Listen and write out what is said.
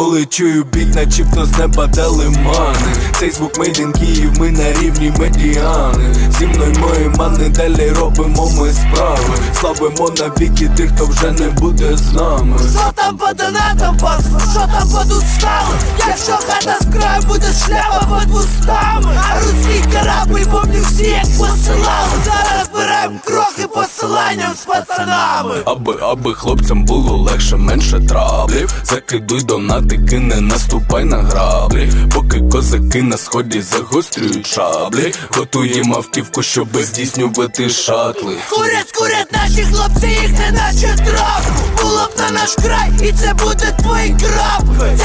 коли чую біт, начебто з неба дали мани. Цей звук made in Київ, ми на рівні медіани. Зі мною мої мани, далі робимо ми справи. Славимо навіки тих, хто вже не буде з нами. Що там по донатам, пасло? Що там по устами? Якщо хата з краю, буде шляпа під вустами. А руський корабль помню всі, як посилали. Зараз збираємо крохи посиланням з пацанами. Аби хлопцям було легше, менше траблів. Закидуй донати, кине, наступай на граблі. Поки козаки на сході загострюють шаблі, готуємо автівку, щоби здійснювати шатли. Курять наші хлопці, їх не наче травку. Було б на наш край, і це буде твої крапки.